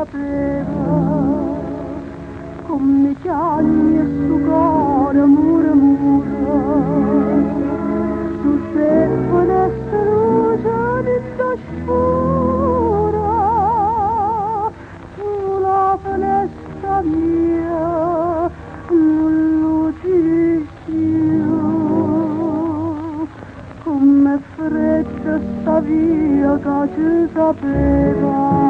Come fredda sta via che ci sapeva.